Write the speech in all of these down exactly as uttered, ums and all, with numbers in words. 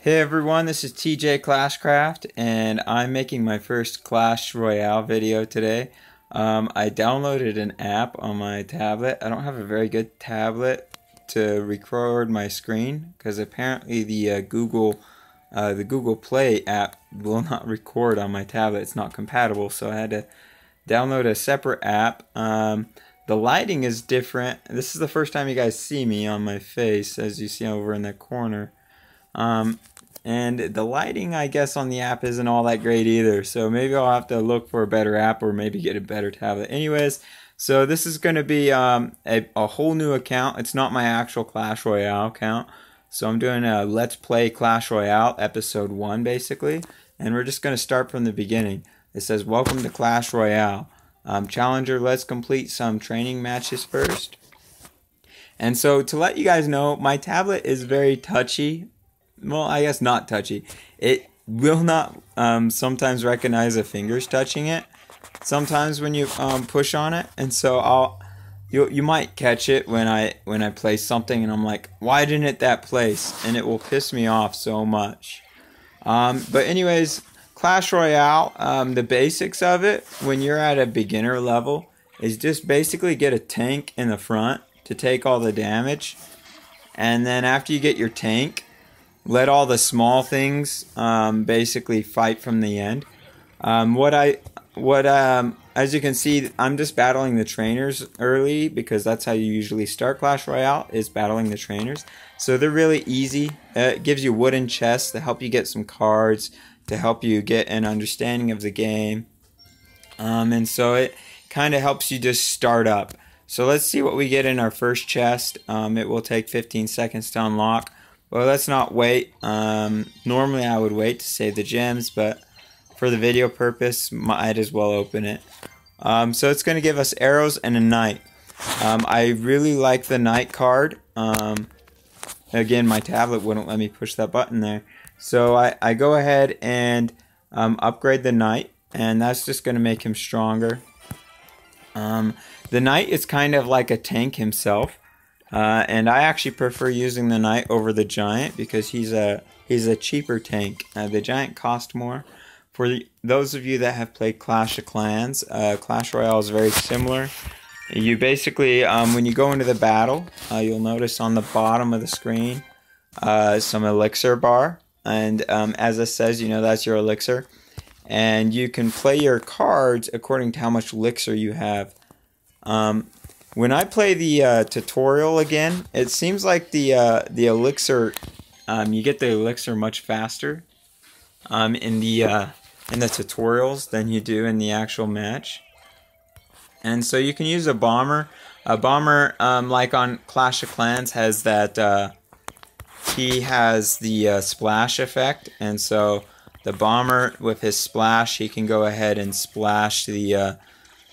Hey everyone, this is T J Clashcraft, and I'm making my first Clash Royale video today. Um, I downloaded an app on my tablet. I don't have a very good tablet to record my screen because apparently the uh, Google uh, the Google Play app will not record on my tablet. It's not compatible, so I had to download a separate app. Um, the lighting is different. This is the first time you guys see me on my face, as you see over in the corner. Um, and the lighting, I guess, on the app isn't all that great either, so maybe I'll have to look for a better app or maybe get a better tablet. Anyways, so this is going to be um, a, a whole new account. It's not my actual Clash Royale account, so I'm doing a Let's Play Clash Royale Episode one, basically, and we're just going to start from the beginning. It says, welcome to Clash Royale. Um, Challenger, let's complete some training matches first. And so, to let you guys know, my tablet is very touchy. Well, I guess not touchy. It will not um, sometimes recognize the fingers touching it sometimes when you um, push on it, and so I'll you you might catch it when I when I place something and I'm like, why didn't it that place? And it will piss me off so much. Um, but anyways, Clash Royale, um, the basics of it when you're at a beginner level is just basically get a tank in the front to take all the damage, and then after you get your tank, let all the small things um, basically fight from the end. Um, what I, what um, as you can see, I'm just battling the trainers early because that's how you usually start Clash Royale, is battling the trainers. So they're really easy. Uh, it gives you wooden chests to help you get some cards, to help you get an understanding of the game. Um, and so it kind of helps you just start up. So let's see what we get in our first chest. Um, it will take fifteen seconds to unlock. Well, let's not wait. Um, normally I would wait to save the gems, but for the video purpose, might as well open it. Um, so it's going to give us arrows and a knight. Um, I really like the knight card. Um, again, my tablet wouldn't let me push that button there. So I, I go ahead and um, upgrade the knight, and that's just going to make him stronger. Um, the knight is kind of like a tank himself. Uh, and I actually prefer using the knight over the giant because he's a he's a cheaper tank. Uh, the giant cost more. For the, those of you that have played Clash of Clans, uh, Clash Royale is very similar. You basically, um, when you go into the battle, uh, you'll notice on the bottom of the screen uh, some elixir bar, and um, as it says, you know that's your elixir, and you can play your cards according to how much elixir you have. Um, When I play the uh, tutorial again, it seems like the uh, the elixir, um, you get the elixir much faster um, in the uh, in the tutorials than you do in the actual match. And so you can use a bomber. A bomber, um, like on Clash of Clans, has that uh, he has the uh, splash effect, and so the bomber with his splash, he can go ahead and splash the. Uh,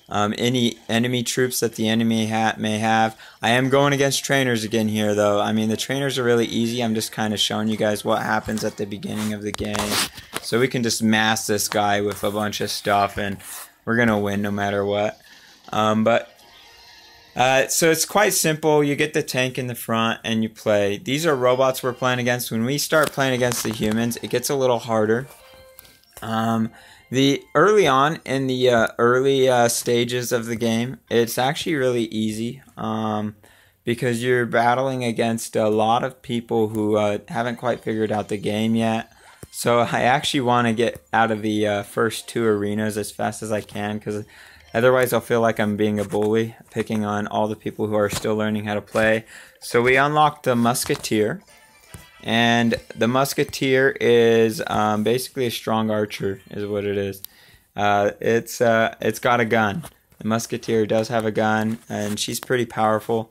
Um, any enemy troops that the enemy ha may have. I am going against trainers again here, though. I mean, the trainers are really easy. I'm just kind of showing you guys what happens at the beginning of the game. So we can just mass this guy with a bunch of stuff, and we're going to win no matter what. Um, but uh, so it's quite simple. You get the tank in the front, and you play. These are robots we're playing against. When we start playing against the humans, it gets a little harder. Um... The early on in the uh, early uh, stages of the game, it's actually really easy um, because you're battling against a lot of people who uh, haven't quite figured out the game yet. So I actually want to get out of the uh, first two arenas as fast as I can, because otherwise I'll feel like I'm being a bully, picking on all the people who are still learning how to play. So we unlocked the Musketeer, and the Musketeer is um, basically a strong archer, is what it is. Uh, it's uh, it's got a gun. The Musketeer does have a gun, and she's pretty powerful.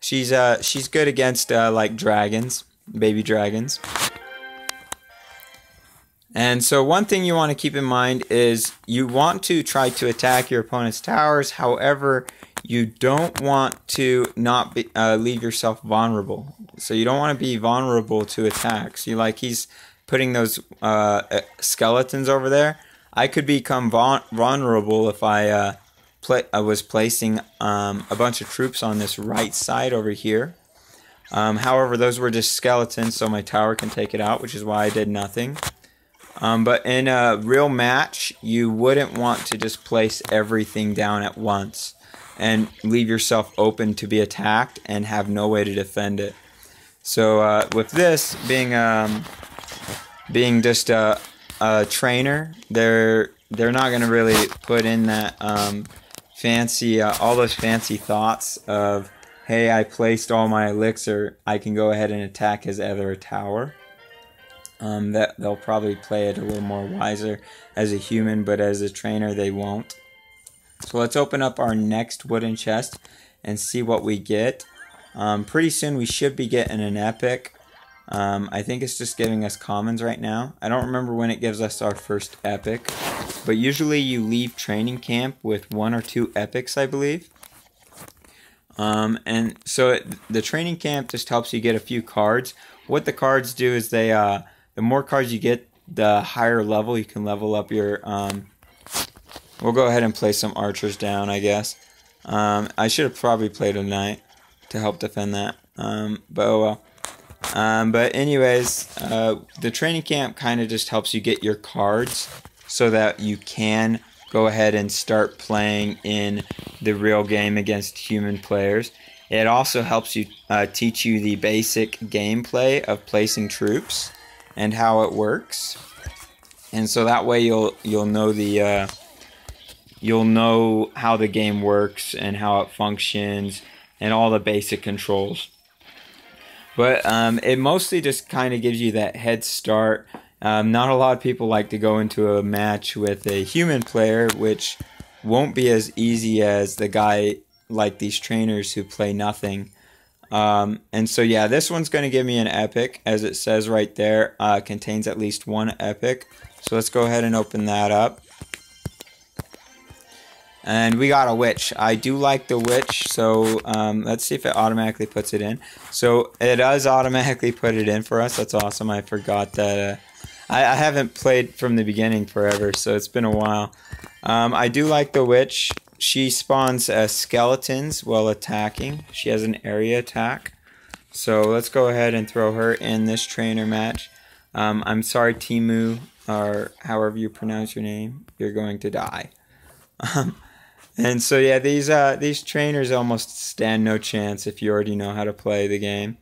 She's uh she's good against uh, like dragons, baby dragons. And so one thing you want to keep in mind is you want to try to attack your opponent's towers. However, you don't want to not be, uh, leave yourself vulnerable. So you don't want to be vulnerable to attacks. You like he's putting those uh, skeletons over there. I could become vulnerable if I uh, play. I was placing um, a bunch of troops on this right side over here. Um, however, those were just skeletons, so my tower can take it out, which is why I did nothing. Um, but in a real match, you wouldn't want to just place everything down at once and leave yourself open to be attacked and have no way to defend it. So uh, with this being um, being just a, a trainer, they're they're not going to really put in that um, fancy uh, all those fancy thoughts of, hey, I placed all my elixir, I can go ahead and attack his other tower. Um, that they'll probably play it a little more wiser as a human, but as a trainer they won't. So let's open up our next wooden chest and see what we get. Um, pretty soon we should be getting an epic. Um, I think it's just giving us commons right now. I don't remember when it gives us our first epic, but usually you leave training camp with one or two epics, I believe. Um, and so it, the training camp just helps you get a few cards. What the cards do is they... Uh, The more cards you get, the higher level you can level up your, um, we'll go ahead and play some archers down, I guess. Um, I should have probably played a knight to help defend that, um, but oh well. Um, but anyways, uh, the training camp kind of just helps you get your cards so that you can go ahead and start playing in the real game against human players. It also helps you uh, teach you the basic gameplay of placing troops and how it works, and so that way you'll you'll know the uh, you'll know how the game works and how it functions and all the basic controls. But um, it mostly just kind of gives you that head start. Um, not a lot of people like to go into a match with a human player, which won't be as easy as the guy like these trainers who play nothing. Um, and so yeah, this one's going to give me an epic, as it says right there, uh, contains at least one epic. So let's go ahead and open that up. And we got a witch. I do like the witch, so um, let's see if it automatically puts it in. So it does automatically put it in for us. That's awesome. I forgot that. Uh, I, I haven't played from the beginning forever, so it's been a while. Um, I do like the witch. She spawns uh, skeletons while attacking. She has an area attack. So let's go ahead and throw her in this trainer match. Um, I'm sorry, Timu, or however you pronounce your name, you're going to die. Um, and so yeah, these uh, these trainers almost stand no chance if you already know how to play the game.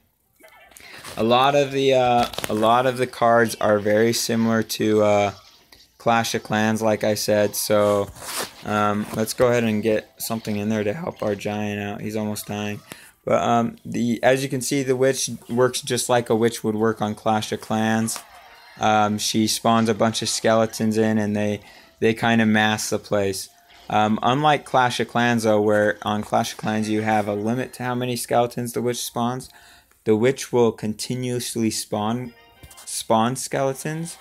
A lot of the uh, a lot of the cards are very similar to uh, Clash of Clans, like I said. So. Um, let's go ahead and get something in there to help our giant out. He's almost dying. But um, the as you can see, the witch works just like a witch would work on Clash of Clans. Um, she spawns a bunch of skeletons in, and they they kind of mass the place. Um, unlike Clash of Clans, though, where on Clash of Clans you have a limit to how many skeletons the witch spawns, the witch will continuously spawn spawn skeletons.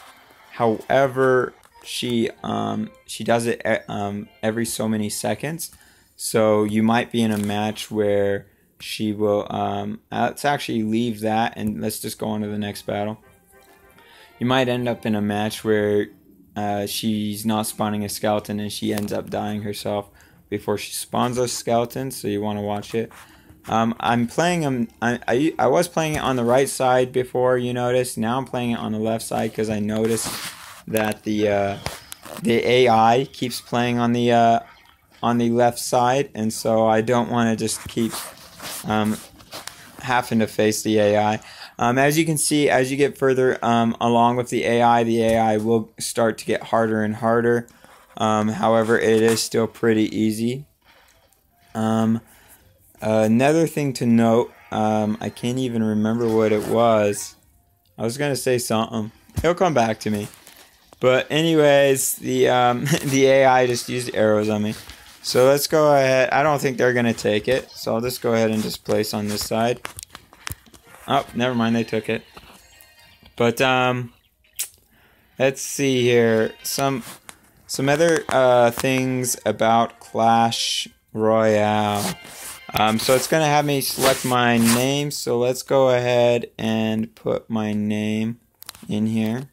However, She um she does it um every so many seconds, so you might be in a match where she will um let's actually leave that and let's just go on to the next battle. You might end up in a match where uh, she's not spawning a skeleton and she ends up dying herself before she spawns those skeletons. So you want to watch it. Um, I'm playing them. I, I I was playing it on the right side before, you noticed. Now I'm playing it on the left side because I noticed that the uh, the A I keeps playing on the uh, on the left side, and so I don't want to just keep um, having to face the A I. Um, as you can see, as you get further um, along with the A I, the A I will start to get harder and harder. Um, however, it is still pretty easy. Um, another thing to note, um, I can't even remember what it was. I was gonna say something. It'll come back to me. But anyways, the um, the A I just used arrows on me. So let's go ahead. I don't think they're going to take it. So I'll just go ahead and just place on this side. Oh, never mind. They took it. But um, let's see here. Some, some other uh, things about Clash Royale. Um, so it's going to have me select my name. So let's go ahead and put my name in here.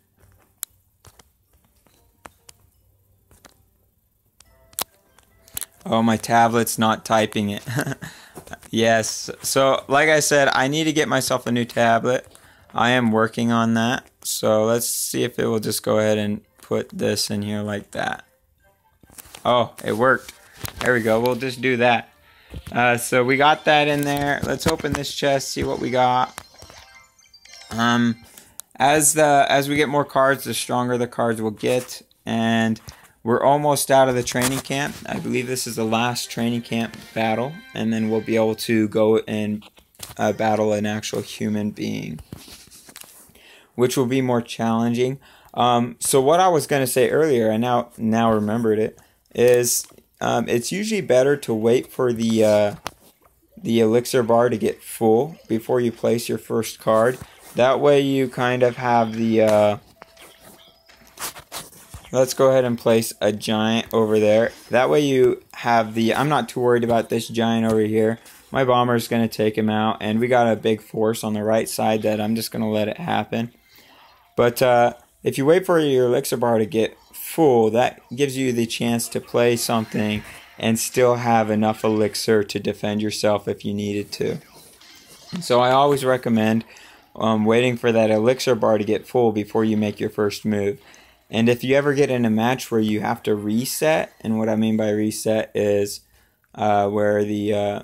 Oh, my tablet's not typing it. Yes. So, like I said, I need to get myself a new tablet. I am working on that. So, let's see if it will just go ahead and put this in here like that. Oh, it worked. There we go. We'll just do that. Uh, so, we got that in there. Let's open this chest, see what we got. Um, as the as we get more cards, the stronger the cards we'll get. And we're almost out of the training camp. I believe this is the last training camp battle, and then we'll be able to go and uh, battle an actual human being, which will be more challenging. Um, so what I was going to say earlier, I now now remembered it, is um, it's usually better to wait for the uh, the elixir bar to get full before you place your first card. That way you kind of have the... Uh, Let's go ahead and place a giant over there. That way you have the... I'm not too worried about this giant over here. My bomber is going to take him out. And we got a big force on the right side that I'm just going to let it happen. But uh, if you wait for your elixir bar to get full, that gives you the chance to play something and still have enough elixir to defend yourself if you needed to. So I always recommend um, waiting for that elixir bar to get full before you make your first move. And if you ever get in a match where you have to reset, and what I mean by reset is uh, where the uh,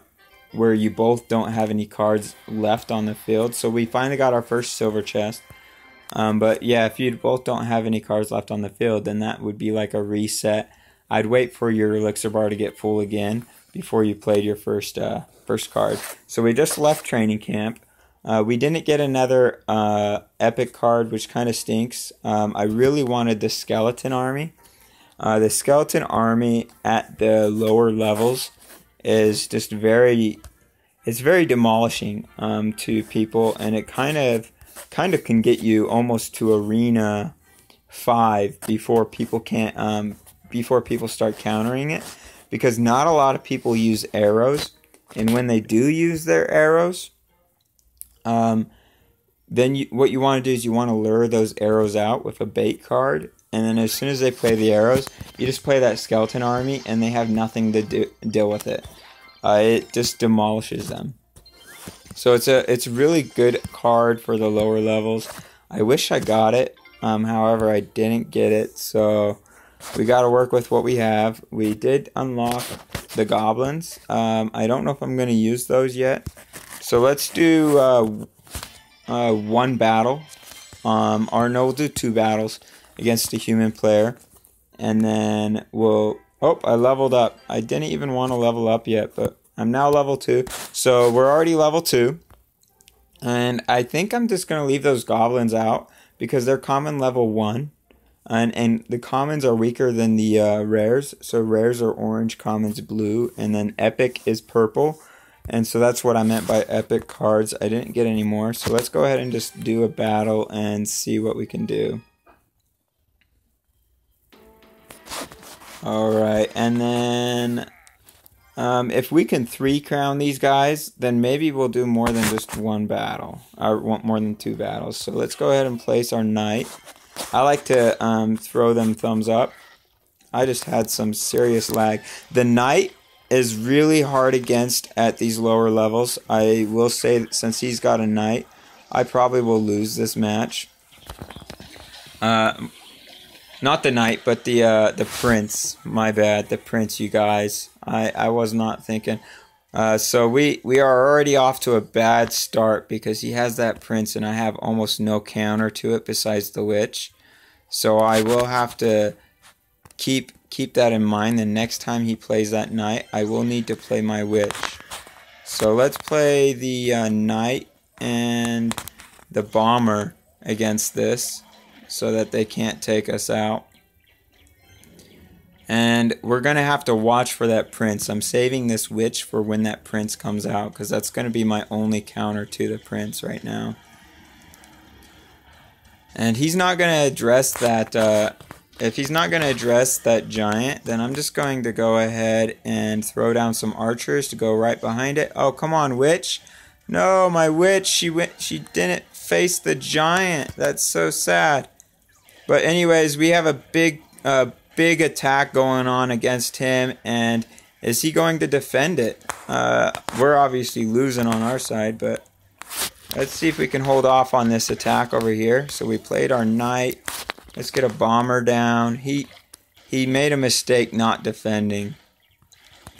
where you both don't have any cards left on the field. So we finally got our first silver chest. Um, but yeah, if you both don't have any cards left on the field, then that would be like a reset. I'd wait for your elixir bar to get full again before you played your first uh, first card. So we just left training camp. Uh, we didn't get another uh, epic card, which kind of stinks. Um, I really wanted the Skeleton Army. Uh, the Skeleton Army at the lower levels is just very, it's very demolishing um, to people, and it kind of, kind of can get you almost to Arena five before people can't, um, before people start countering it, because not a lot of people use arrows, and when they do use their arrows. Um, then you, what you want to do is you want to lure those arrows out with a bait card, and then as soon as they play the arrows, you just play that Skeleton Army, and they have nothing to do, deal with it. Uh, it just demolishes them. So it's a it's really good card for the lower levels. I wish I got it. Um, however, I didn't get it, so we got to work with what we have. We did unlock the goblins. Um, I don't know if I'm going to use those yet. So let's do uh, uh, one battle, um, or no, we'll do two battles against a human player, and then we'll, oh, I leveled up. I didn't even want to level up yet, but I'm now level two, so we're already level two, and I think I'm just going to leave those goblins out, because they're common level one, and, and the commons are weaker than the uh, rares, so rares are orange, commons blue, and then epic is purple. And so that's what I meant by epic cards. I didn't get any more. So let's go ahead and just do a battle and see what we can do. Alright, and then um, if we can three crown these guys, then maybe we'll do more than just one battle. Or more than two battles. So let's go ahead and place our knight. I like to um, throw them thumbs up. I just had some serious lag. The knight is really hard against at these lower levels. I will say that since he's got a knight, I probably will lose this match. Uh, not the knight, but the uh, the prince. My bad, the prince, you guys. I, I was not thinking. Uh, so we, we are already off to a bad start because he has that prince and I have almost no counter to it besides the witch. So I will have to keep... Keep that in mind. The next time he plays that knight, I will need to play my witch. So let's play the uh, knight and the bomber against this so that they can't take us out. And we're going to have to watch for that prince. I'm saving this witch for when that prince comes out because that's going to be my only counter to the prince right now. And he's not going to address that... Uh, If he's not going to address that giant, then I'm just going to go ahead and throw down some archers to go right behind it. Oh, come on, witch. No, my witch, she went, she didn't face the giant. That's so sad. But anyways, we have a big, uh, big attack going on against him, and Is he going to defend it? Uh, we're obviously losing on our side, but let's see if we can hold off on this attack over here. So we played our knight. Let's get a bomber down. He he made a mistake not defending.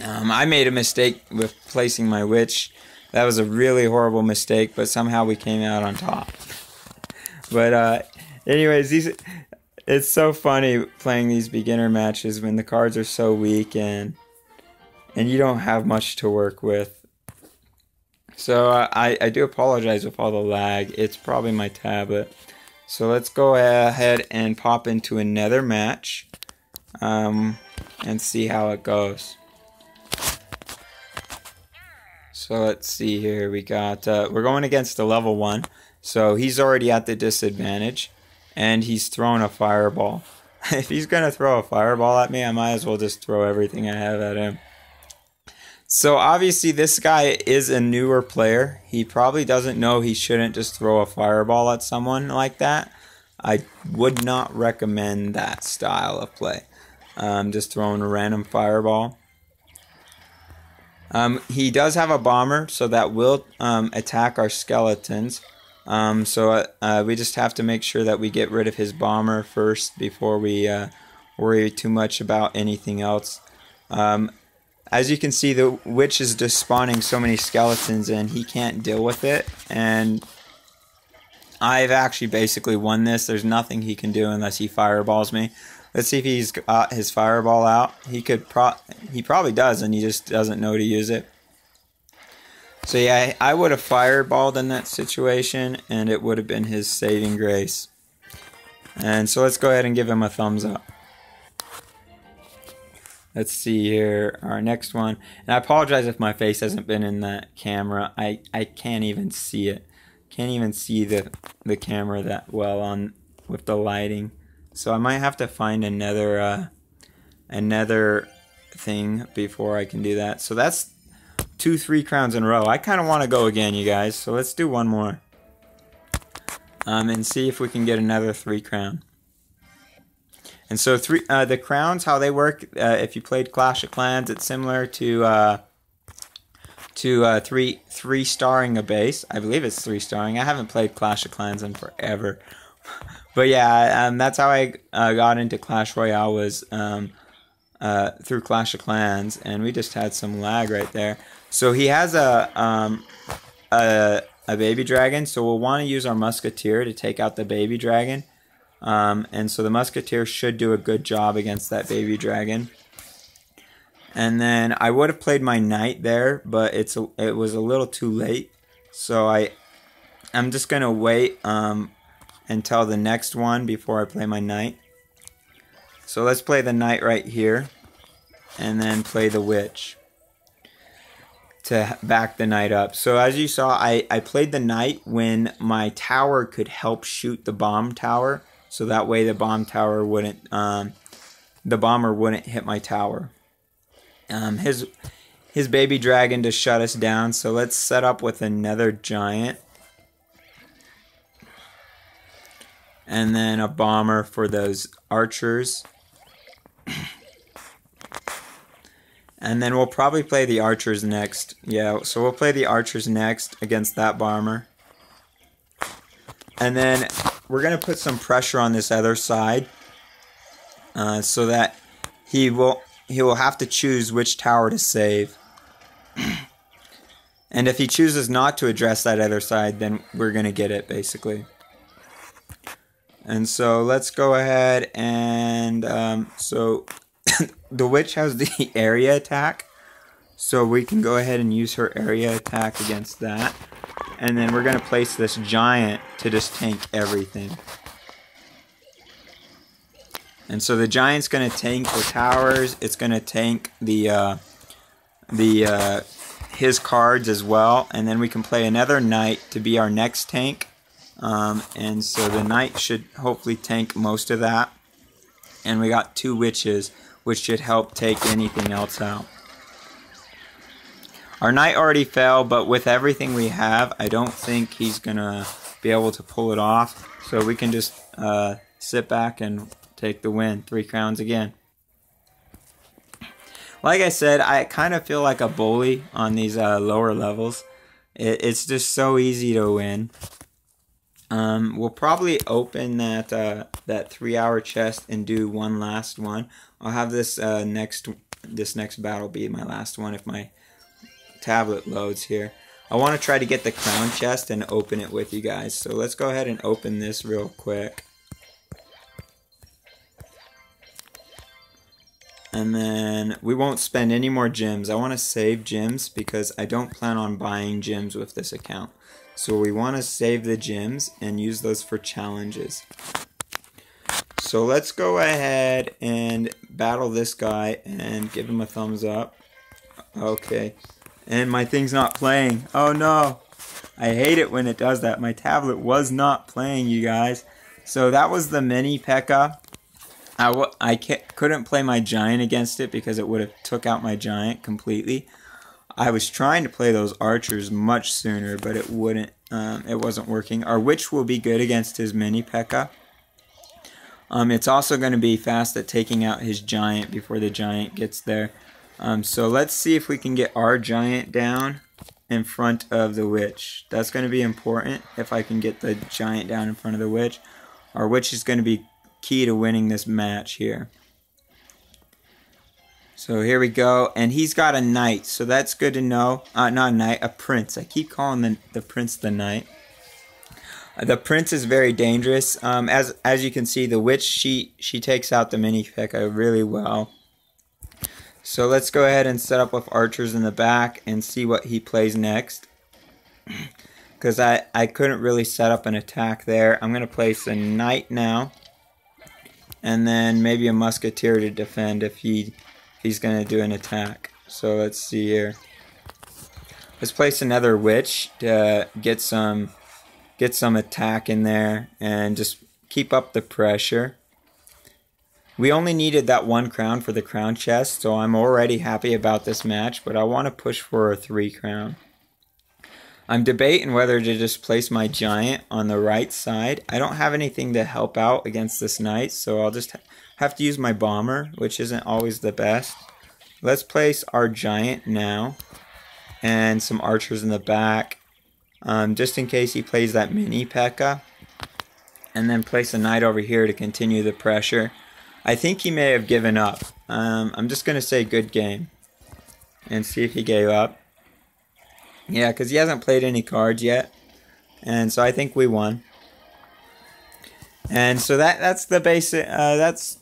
Um, I made a mistake with placing my witch. That was a really horrible mistake, but somehow we came out on top. But uh, anyways, these it's so funny playing these beginner matches when the cards are so weak and... and you don't have much to work with. So uh, I, I do apologize with all the lag. It's probably my tablet. So let's go ahead and pop into another match. Um, and see how it goes. So let's see here. We got, uh, we're going against a level one. So he's already at the disadvantage. And he's thrown a fireball. If he's going to throw a fireball at me, I might as well just throw everything I have at him. So obviously this guy is a newer player. He probably doesn't know he shouldn't just throw a fireball at someone like that. I would not recommend that style of play. Um, just throwing a random fireball. Um, he does have a bomber, so that will um, attack our skeletons. Um, so uh, we just have to make sure that we get rid of his bomber first before we uh, worry too much about anything else. Um, As you can see, the witch is just spawning so many skeletons and he can't deal with it. And I've actually basically won this. There's nothing he can do unless he fireballs me. Let's see if he's got his fireball out. He could pro he probably does, and he just doesn't know to use it. So yeah, I would have fireballed in that situation and it would have been his saving grace. And so let's go ahead and give him a thumbs up. Let's see here, our next one. And I apologize if my face hasn't been in that camera. I, I can't even see it. Can't even see the the camera that well on with the lighting. So I might have to find another uh, another thing before I can do that. So that's two, three crowns in a row. I kind of want to go again, you guys. So let's do one more. Um, and see if we can get another three crown. And so three, uh, the crowns, how they work, uh, if you played Clash of Clans, it's similar to uh, to uh, three three starring a base. I believe it's three starring. I haven't played Clash of Clans in forever, but yeah, um, that's how I uh, got into Clash Royale was um, uh, through Clash of Clans, and we just had some lag right there. So he has a um, a, a baby dragon, so we'll want to use our Musketeer to take out the baby dragon. Um, and so the Musketeer should do a good job against that baby dragon. And then I would have played my knight there, but it's a, it was a little too late. So I, I'm just going to wait um, until the next one before I play my knight. So let's play the knight right here. And then play the witch to back the knight up. So as you saw, I, I played the knight when my tower could help shoot the bomb tower. So that way the bomb tower wouldn't, um, the bomber wouldn't hit my tower. Um, his his baby dragon to shut us down. So let's set up with another giant, and then a bomber for those archers. And then we'll probably play the archers next. Yeah, so we'll play the archers next against that bomber, and then we're going to put some pressure on this other side uh, so that he will he will have to choose which tower to save. And if he chooses not to address that other side, then we're going to get it, basically. And so let's go ahead and... Um, so the witch has the area attack, so we can go ahead and use her area attack against that. And then we're going to place this giant to just tank everything. And so the giant's going to tank the towers. It's going to tank the uh, the uh, his cards as well. And then we can play another knight to be our next tank. Um, and so the knight should hopefully tank most of that. And we got two witches, which should help take anything else out. Our knight already fell, but with everything we have, I don't think he's going to be able to pull it off. So we can just uh, sit back and take the win. Three crowns again. like I said, I kind of feel like a bully on these uh, lower levels. It, it's just so easy to win. Um, we'll probably open that uh, that three-hour chest and do one last one. I'll have this uh, next this next battle be my last one if my tablet loads here. I want to try to get the crown chest and open it with you guys. So let's go ahead and open this real quick. And then we won't spend any more gems. I want to save gems because I don't plan on buying gems with this account. So we want to save the gems and use those for challenges. So let's go ahead and battle this guy and give him a thumbs up. Okay. And my thing's not playing. Oh no. I hate it when it does that. My tablet was not playing, you guys. So that was the mini P E K K A. I, w I couldn't play my Giant against it because it would have took out my Giant completely. I was trying to play those archers much sooner, but it wouldn't. Um, it wasn't working. Our witch will be good against his mini P E K K A. Um, it's also going to be fast at taking out his Giant before the Giant gets there. Um, so let's see if we can get our Giant down in front of the witch. That's going to be important if I can get the Giant down in front of the witch. Our witch is going to be key to winning this match here. So here we go. And he's got a knight, so that's good to know. Uh, not a knight, a prince. I keep calling the, the prince the knight. Uh, the prince is very dangerous. Um, as, as you can see, the witch, she, she takes out the mini P E K K A really well. So let's go ahead and set up with archers in the back and see what he plays next. Because I, I couldn't really set up an attack there. I'm going to place a knight now. And then maybe a musketeer to defend if he if he's going to do an attack. So let's see here. Let's place another witch to get some, get some attack in there and just keep up the pressure. We only needed that one crown for the crown chest, so I'm already happy about this match, but I want to push for a three crown. I'm debating whether to just place my Giant on the right side. I don't have anything to help out against this knight, so I'll just ha have to use my bomber, which isn't always the best. Let's place our Giant now, and some archers in the back, um, just in case he plays that mini P E K K A, and then place a knight over here to continue the pressure. I think he may have given up. Um, I'm just going to say good game and see if he gave up. Yeah, because he hasn't played any cards yet. And so I think we won. And so that that's the basic, uh, that's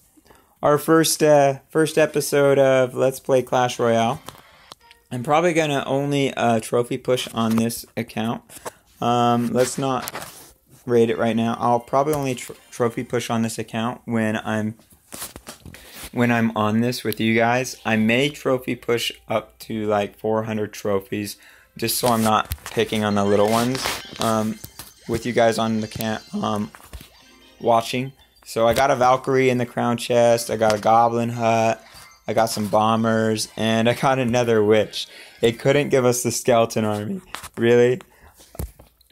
our first, uh, first episode of Let's Play Clash Royale. I'm probably going to only uh, trophy push on this account. Um, let's not rate it right now. I'll probably only tr trophy push on this account when I'm... When I'm on this with you guys. I may trophy push up to like four hundred trophies, just so I'm not picking on the little ones um, with you guys on the camp um, watching. So I got a Valkyrie in the crown chest, I got a goblin hut, I got some bombers, and I got another witch. It couldn't give us the skeleton army, really.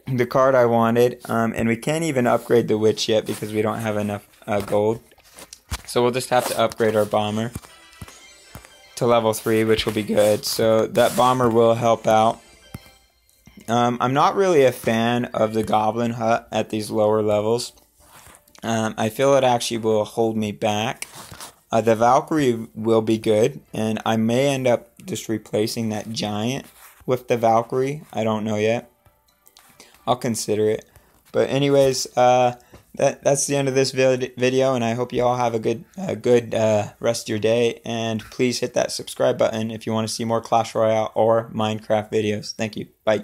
The card I wanted, um, and we can't even upgrade the witch yet because we don't have enough uh, gold. So we'll just have to upgrade our bomber to level three, which will be good. So that bomber will help out. Um, I'm not really a fan of the goblin hut at these lower levels. Um, I feel it actually will hold me back. Uh, the Valkyrie will be good, and I may end up just replacing that Giant with the Valkyrie. I don't know yet. I'll consider it. But anyways, uh... That, that's the end of this video, and I hope you all have a good a good uh, rest of your day, and please hit that subscribe button if you want to see more Clash Royale or Minecraft videos. Thank you. Bye.